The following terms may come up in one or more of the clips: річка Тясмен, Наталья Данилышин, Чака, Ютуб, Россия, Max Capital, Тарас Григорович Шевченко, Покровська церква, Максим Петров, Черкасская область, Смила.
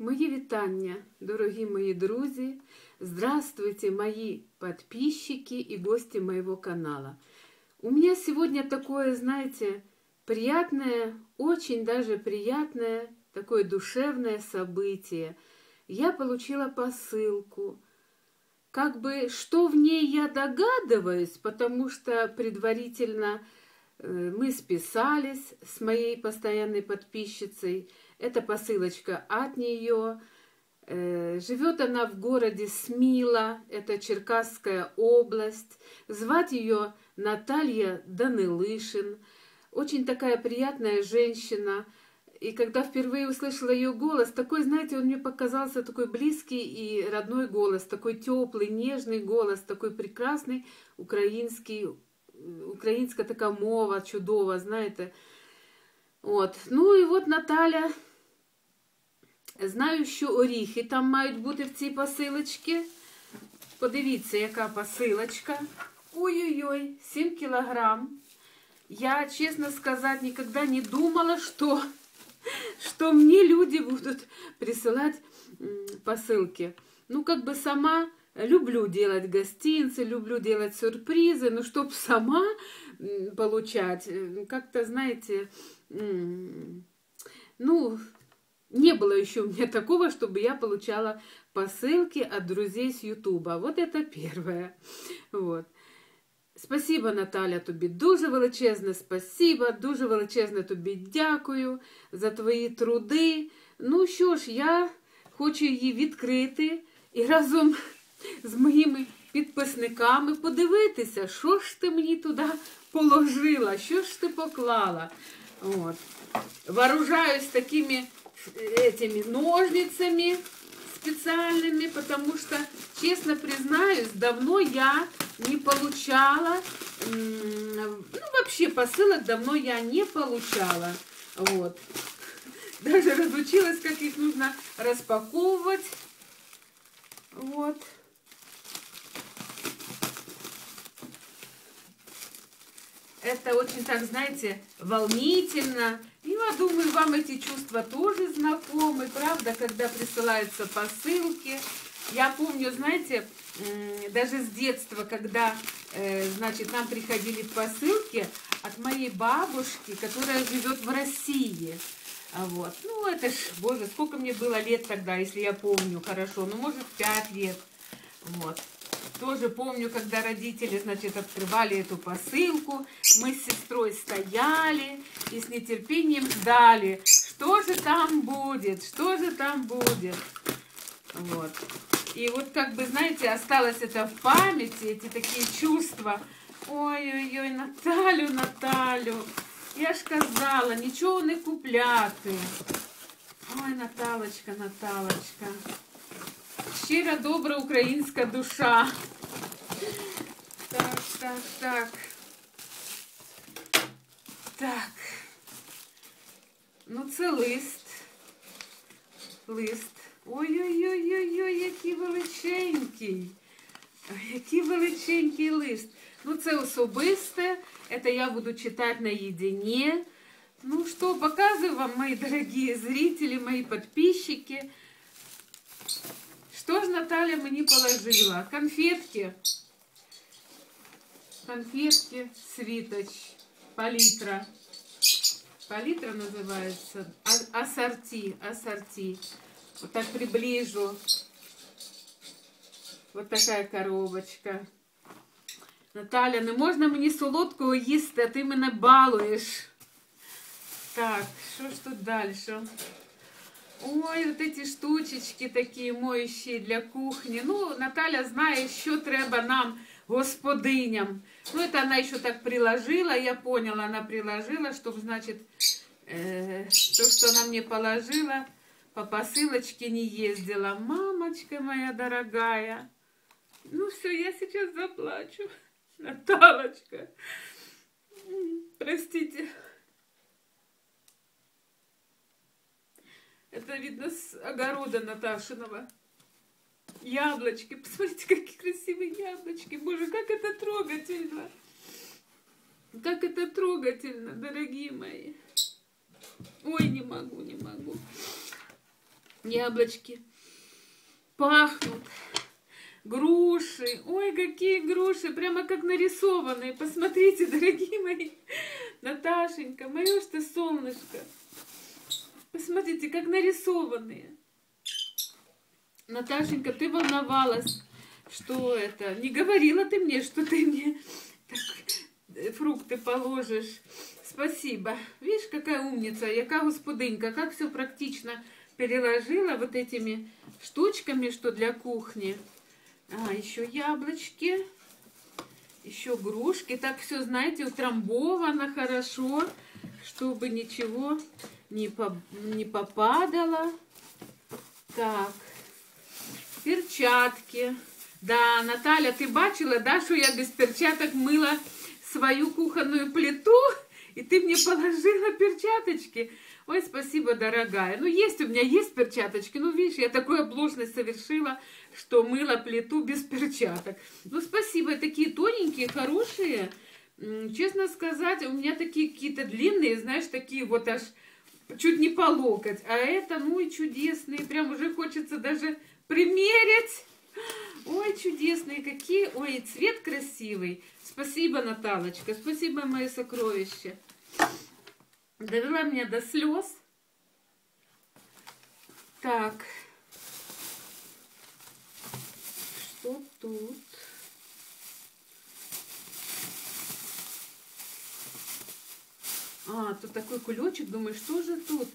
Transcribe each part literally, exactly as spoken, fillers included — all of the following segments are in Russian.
Мої вітання, дорогі мои друзі! Здравствуйте, мои подписчики и гости моего канала. У меня сегодня такое, знаете, приятное, очень даже приятное, такое душевное событие. Я получила посылку. Как бы, что в ней я догадываюсь, потому что предварительно мы списались с моей постоянной подписчицей. Это посылочка от нее. Живет она в городе Смила, это Черкасская область. Звать ее Наталья Данилышин. Очень такая приятная женщина. И когда впервые услышала ее голос, такой, знаете, он мне показался такой близкий и родной голос, такой теплый, нежный голос, такой прекрасный украинский, украинская такая мова, чудова, знаете. От. Ну і от Наталя, знаю, що оріхи там мають бути в цій посилочці. Подивіться, яка посилочка. Ой-ой-ой, сім кілограмм. Я, честно сказать, никогда не думала, что, что мне люди будут присылать посылки. Ну, как бы сама люблю делать гостинцы, люблю делать сюрпризы, но чтоб сама получать, как-то, знаете, ну, не было еще у меня такого, чтобы я получала посылки от друзей с Ютуба. Вот это первое. Вот. Спасибо, Наталя, тобі дуже величезне спасибо, дуже величезне тобі дякую за твої труди. Ну що ж, я хочу її відкрити і разом з моїми підписниками подивитися, що ж ти мені туди положила, що ж ти поклала. Вот. Вооружаюсь такими этими ножницами специальными, потому что, честно признаюсь, давно я не получала, ну вообще посылок давно я не получала. Вот. Даже разучилась, как их нужно распаковывать. Вот. Это очень, так, знаете, волнительно. И я думаю, вам эти чувства тоже знакомы, правда, когда присылаются посылки. Я помню, знаете, даже с детства, когда, значит, нам приходили посылки от моей бабушки, которая живет в России. Вот. Ну, это ж, боже, сколько мне было лет тогда, если я помню хорошо, ну, может, пять лет. Вот. Тоже помню, когда родители, значит, открывали эту посылку, мы с сестрой стояли и с нетерпением ждали, что же там будет, что же там будет. Вот. И вот, как бы, знаете, осталось это в памяти, эти такие чувства. Ой-ой-ой, Наталю, Наталю, я ж казала, нічого не купляти. Ой, Наталочка, Наталочка. Щира, добра українська душа. Так, так, так. Так. Ну, це лист. Лист. Ой-ой-ой-ой-ой, який величенький. Який величенький лист. Ну, це особисте. Это я буду читать наедине. Ну что, показываю вам, мои дорогие зрители, мои подписчики. Что же Наталья мне положила? Конфетки. Конфетки, свиточ. Палитра. Палитра называется. А ассорти, ассорти. Вот так приближу. Вот такая коробочка. Наталя, не можна мені солодкого їсти, а ти мене балуєш. Так, що ж тут далі? Ой, вот эти штучечки такие моющие для кухни. Ну, Наталя знає, що треба нам, господиням. Ну, это она еще так приложила, я поняла, она приложила, чтобы, значит, э, то, что она мне положила, по посылочке не ездила. Мамочка моя дорогая. Ну, все, я сейчас заплачу. Наталочка, простите. Это видно с огорода Наташиного. Яблочки. Посмотрите, какие красивые яблочки. Боже, как это трогательно. Как это трогательно, дорогие мои. Ой, не могу, не могу. яблочки. Пахнут. Груши. Ой, какие груши. Прямо как нарисованные. Посмотрите, дорогие мои. Наташенька, мое ж ты солнышко. Посмотрите, как нарисованные. Наташенька, ты волновалась, что это. Не говорила ты мне, что ты мне так, фрукты положишь. Спасибо. Видишь, какая умница, яка господинька. Как все практично переложила вот этими штучками, что для кухни. А, еще яблочки, еще грушки. Так все, знаете, утрамбовано хорошо, чтобы ничего не, по, не попадало. Так, перчатки. Да, Наталя, ты бачила, да, что я без перчаток мыла свою кухонную плиту, и ты мне положила перчаточки. Ой, спасибо, дорогая. Ну, есть у меня, есть перчаточки. Ну, видишь, я такую оплошность совершила, что мыла плиту без перчаток. Ну, спасибо, такие тоненькие, хорошие. Честно сказать, у меня такие какие-то длинные, знаешь, такие вот аж чуть не по локоть. А это, ну, и чудесные. Прям уже хочется даже примерить. Ой, чудесные какие. Ой, цвет красивый. Спасибо, Наталочка. Спасибо, мои сокровища. Довела меня до слез. Так. Что тут? А, тут такой кулечек. Думаю, что же тут?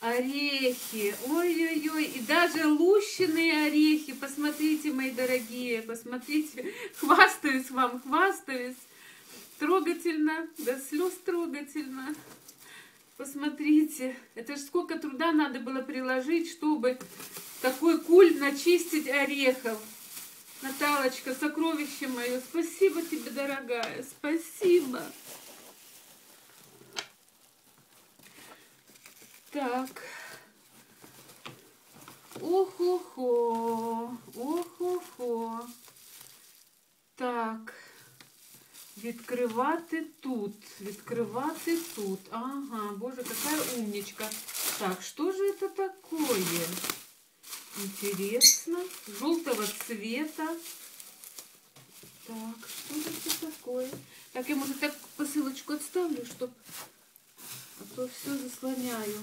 Орехи. Ой-ой-ой. И даже лущеные орехи. Посмотрите, мои дорогие. Посмотрите. Хвастаюсь вам, хвастаюсь. Трогательно, до слез трогательно. Посмотрите, это ж сколько труда надо было приложить, чтобы такой куль начистить орехов. Наталочка, сокровище мое, спасибо тебе, дорогая, спасибо. Так. Ох-хо-хо, ох-хо-хо. Так. Відкривати тут, відкривати тут. Ага, боже, какая умничка. Так, что же это такое? Интересно. Желтого цвета. Так, что же это такое? Так, я, может, так посылочку отставлю, чтобы... А то все заслоняю.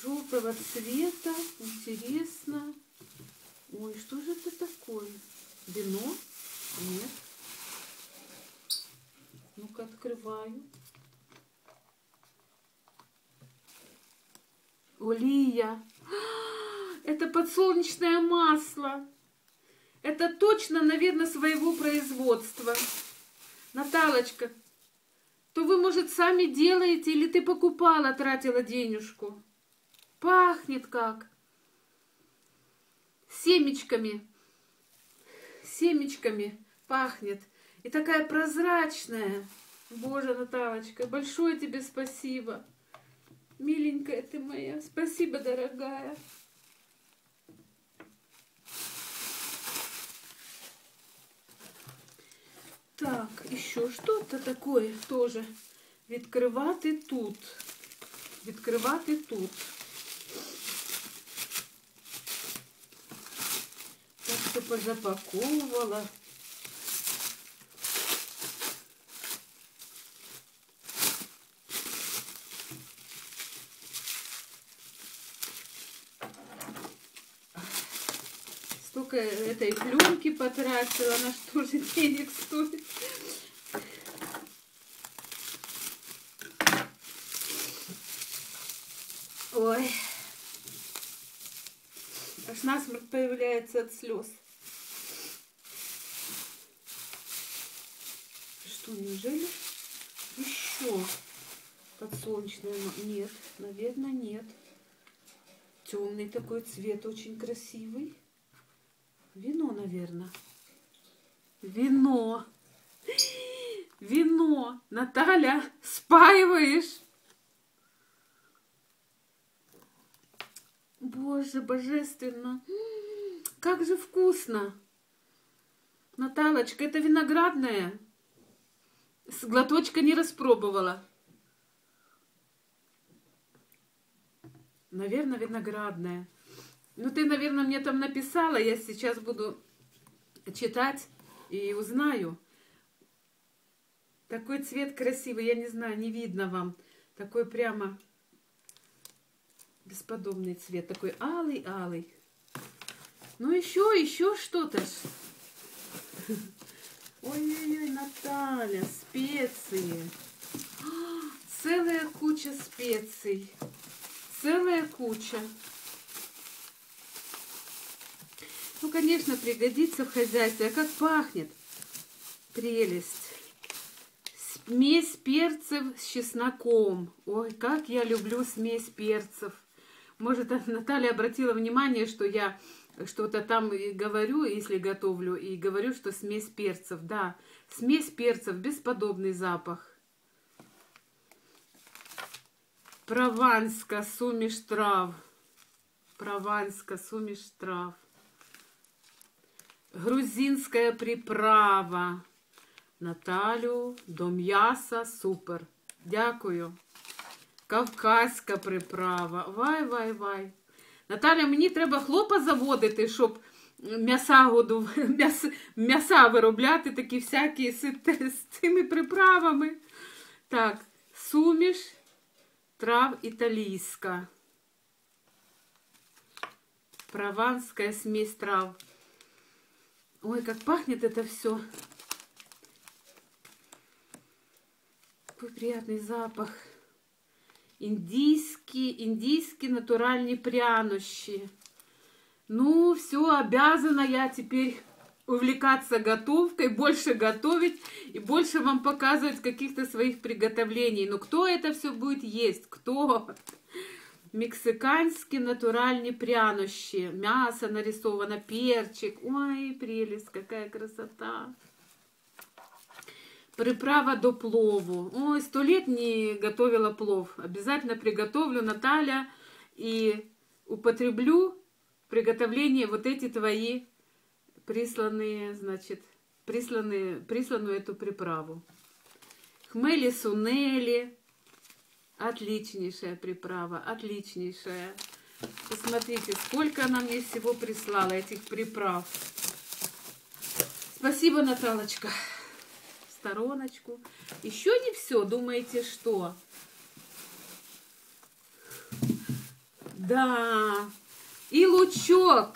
Желтого цвета. Интересно. Ой, что же это такое? Вино? Нет. Ну-ка, открываю. Олия. Это подсолнечное масло. Это точно, наверное, своего производства. Наталочка, то вы, может, сами делаете, или ты покупала, тратила денежку? Пахнет как. Семечками. Семечками пахнет. И такая прозрачная. Боже, Наталочка, большое тебе спасибо. Миленькая ты моя. Спасибо, дорогая. Так, еще что-то такое тоже. Відкривати тут. Відкривати тут. Так что позапаковывала. Этой пленки потратила, она что же денег стоит. Ой, аж насморк появляется от слез. Что, неужели еще подсолнечное? Нет, наверное, нет. Темный такой цвет, очень красивый. Вино, наверное. Вино. Вино. Наталя, спаиваешь. Боже, божественно. Как же вкусно. Наталочка, это виноградное. С глоточка не распробовала. Наверное, виноградная. Ну, ты, наверное, мне там написала. Я сейчас буду читать и узнаю. Такой цвет красивый. Я не знаю, не видно вам. Такой прямо бесподобный цвет. Такой алый-алый. Ну, еще, еще что-то. Ой-ой-ой, Наталья, специи. Целая куча специй. Целая куча. Ну, конечно, пригодится в хозяйстве. А как пахнет? Прелесть. Смесь перцев с чесноком. Ой, как я люблю смесь перцев. Может, Наталья обратила внимание, что я что-то там и говорю, если готовлю, и говорю, что смесь перцев. Да, смесь перцев, бесподобный запах. Прованска суміш трав. Прованска суміш трав. Грузинская приправа. Наталю, до м'яса, супер. Дякую. Кавказька приправа. Вай, вай, вай. Наталя, мені треба хлопа заводити, щоб м'яса году, м'яса виробляти, такі всякі з цими приправами. Так, суміш трав італійська. Прованська смесь трав. Ой, как пахнет это все. Какой приятный запах. Индийские, индийские натуральные прянощи. Ну, все, обязана я теперь увлекаться готовкой, больше готовить и больше вам показывать каких-то своих приготовлений. Но кто это все будет есть? Кто? Мексиканские натуральные прянощи. Мясо нарисовано, перчик. Ой, прелесть, какая красота. Приправа до плову. Ой, сто лет не готовила плов. Обязательно приготовлю, Наталья, и употреблю в приготовлении вот эти твои присланные, значит, присланные, присланную эту приправу. Хмели-сунели. Отличнейшая приправа, отличнейшая. Посмотрите, сколько она мне всего прислала, этих приправ. Спасибо, Наталочка. В стороночку. Еще не все, думаете, что? Да, и лучок.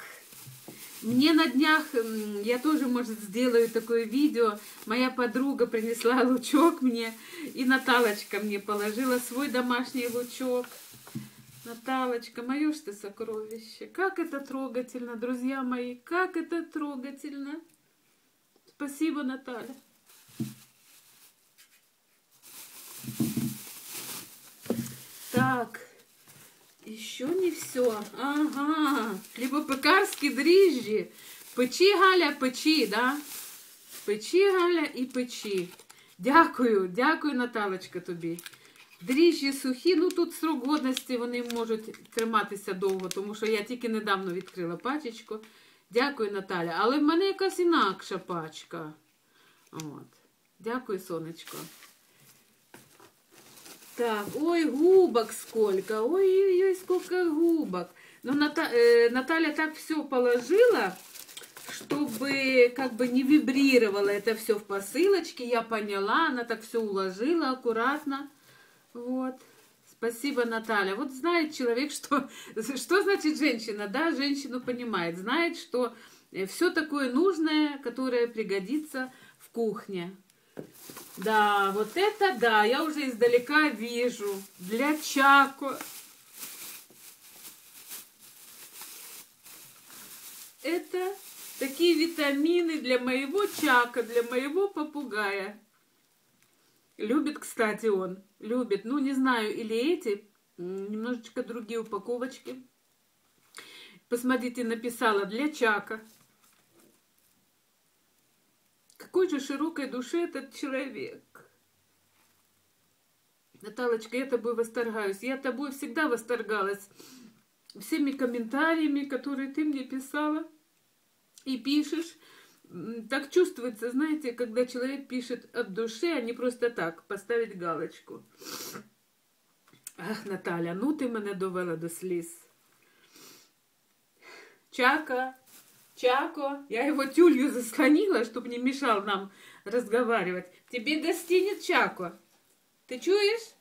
Мне на днях, я тоже, может, сделаю такое видео, моя подруга принесла лучок мне, и Наталочка мне положила свой домашний лучок. Наталочка, мое ж ты сокровище, как это трогательно, друзья мои, как это трогательно. Спасибо, Наталья. Так. Еще не все. Ага. Хлібопекарські дріжджі. Печи, Галя, печи, да? Печи, Галя, і печи. Дякую, дякую, Наталочка, тобі. Дріжджі сухі, ну тут срок годності, вони можуть триматися довго, тому що я тільки недавно відкрила пачечку. Дякую, Наталя. Але в мене якась інакша пачка. От. Дякую, сонечко. Так, ой, губок сколько, ой-ой-ой, сколько губок. Но Ната, э, Наталья так все положила, чтобы как бы не вибрировало это все в посылочке, я поняла, она так все уложила аккуратно, вот. Спасибо, Наталья. Вот знает человек, что, что значит женщина, да, женщину понимает, знает, что все такое нужное, которое пригодится в кухне. Да, вот это да, я уже издалека вижу. Для Чако. Это такие витамины для моего Чака, для моего попугая. Любит, кстати, он. Любит. Ну, не знаю, или эти, немножечко другие упаковочки. Посмотрите, написала для Чака. Какой же широкой души этот человек. Наталочка, я тобой восторгаюсь. Я тобой всегда восторгалась. Всеми комментариями, которые ты мне писала и пишешь. Так чувствуется, знаете, когда человек пишет от души, а не просто так, поставить галочку. Ах, Наталя, ну ти мене довела до сліз. Чака, Чако, я его тюлью заслонила, чтобы не мешал нам разговаривать. Тебе гостинец, Чако. Ты чуешь?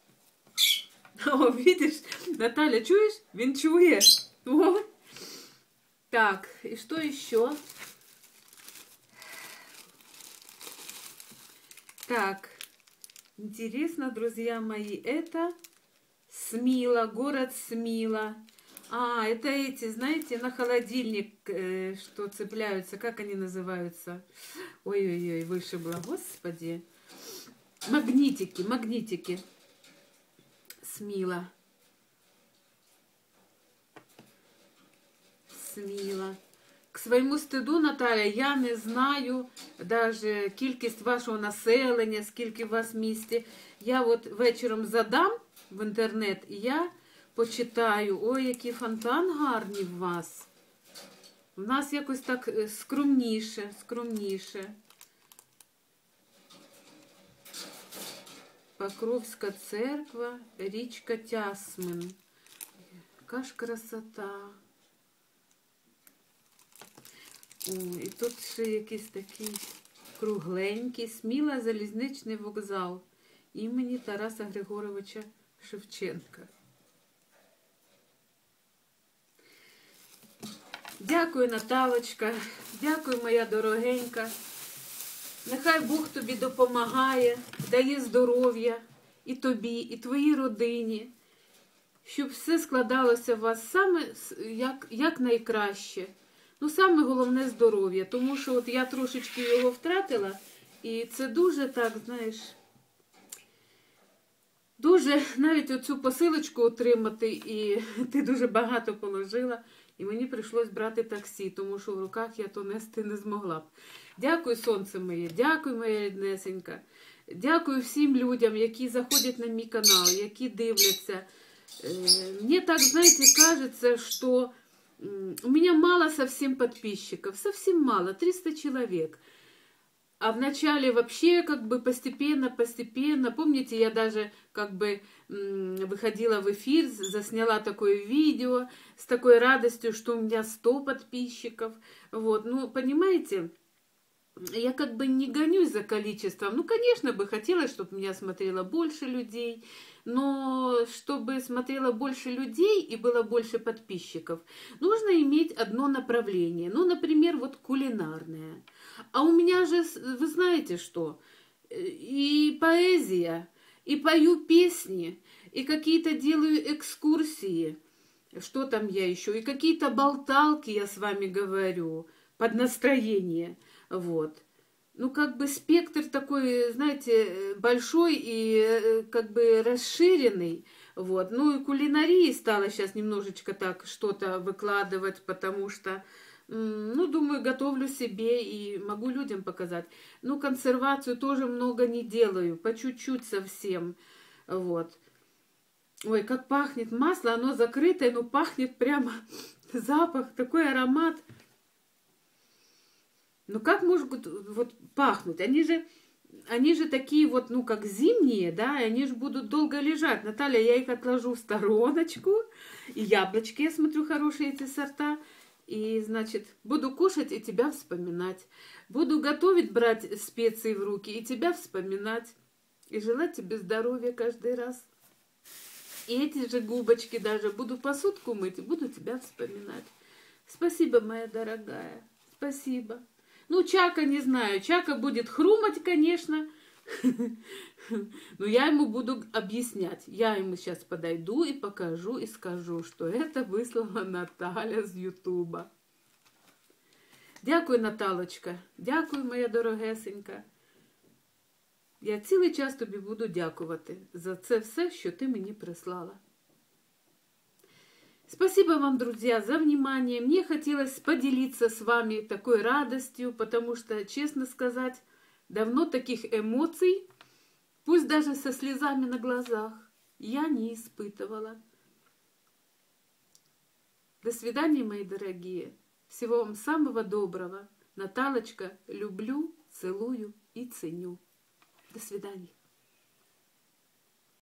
О, видишь, Наталя, чуешь? Він чує. О. Так, и что еще? Так, интересно, друзья мои, это Смила, город Смила. А, это эти, знаете, на холодильник, э, что цепляются, как они называются? Ой-ой-ой, вышибло, господи. Магнитики, магнитики. Смила. Смила. К своєму стиду, Наталя, я не знаю даже кількість вашого населення, скільки у вас в місті. Я от вечором задам в інтернет і я почитаю. Ой, який фонтан гарний у вас. У нас якось так скромніше, скромніше. Покровська церква, річка Тясмен. Яка ж красота. О, і тут ще якийсь такий кругленький. Сміла, залізничний вокзал імені Тараса Григоровича Шевченка. Дякую, Наталочка. Дякую, моя дорогенька. Нехай Бог тобі допомагає, дає здоров'я і тобі, і твоїй родині, щоб все складалося у вас саме як, як найкраще. Ну, саме головне здоров'я, тому що от я трошечки його втратила, і це дуже так, знаєш, дуже навіть оцю посилочку отримати, і ти дуже багато положила, і мені прийшлось брати таксі, тому що в руках я то нести не змогла б. Дякую, сонце моє, дякую, моя ріднесенька, дякую всім людям, які заходять на мій канал, які дивляться. Мені так, знаєте, кажеться, що у меня мало совсем подписчиков, совсем мало, триста человек. А вначале вообще как бы постепенно, постепенно. Помните, я даже как бы выходила в эфир, засняла такое видео с такой радостью, что у меня сто подписчиков. Вот, ну, понимаете, я как бы не гонюсь за количеством. Ну, конечно, бы хотелось, чтобы меня смотрело больше людей. Но чтобы смотрело больше людей и было больше подписчиков, нужно иметь одно направление. Ну, например, вот кулинарное. А у меня же, вы знаете что, и поэзия, и пою песни, и какие-то делаю экскурсии. Что там я еще? И какие-то болталки я с вами говорю под настроение. Вот. Ну, как бы спектр такой, знаете, большой и как бы расширенный. Вот. Ну, и кулинарии стала сейчас немножечко так что-то выкладывать, потому что, ну, думаю, готовлю себе и могу людям показать. Ну, консервацию тоже много не делаю, по чуть-чуть совсем. Вот. Ой, как пахнет масло, оно закрытое, но пахнет прямо запах, такой аромат. Ну как могут вот пахнуть? Они же, они же такие вот, ну как зимние, да, и они же будут долго лежать. Наталья, я их отложу в стороночку. И яблочки, я смотрю, хорошие эти сорта. И, значит, буду кушать и тебя вспоминать. Буду готовить, брать специи в руки и тебя вспоминать. И желать тебе здоровья каждый раз. И эти же губочки даже буду посудку мыть и буду тебя вспоминать. Спасибо, моя дорогая. Спасибо. Ну, Чака, не знаю, Чака будет хрумать, конечно, но я ему буду объяснять. Я ему сейчас подойду и покажу, и скажу, что это выслала Наталя с Ютуба. Дякую, Наталочка, дякую, моя дорогесенька. Я цілий час тобі буду дякувати за це все, що ти мені прислала. Спасибо вам, друзья, за внимание. Мне хотелось поделиться с вами такой радостью, потому что, честно сказать, давно таких эмоций, пусть даже со слезами на глазах, я не испытывала. До свидания, мои дорогие. Всего вам самого доброго. Наталочка, люблю, целую и ценю. До свидания.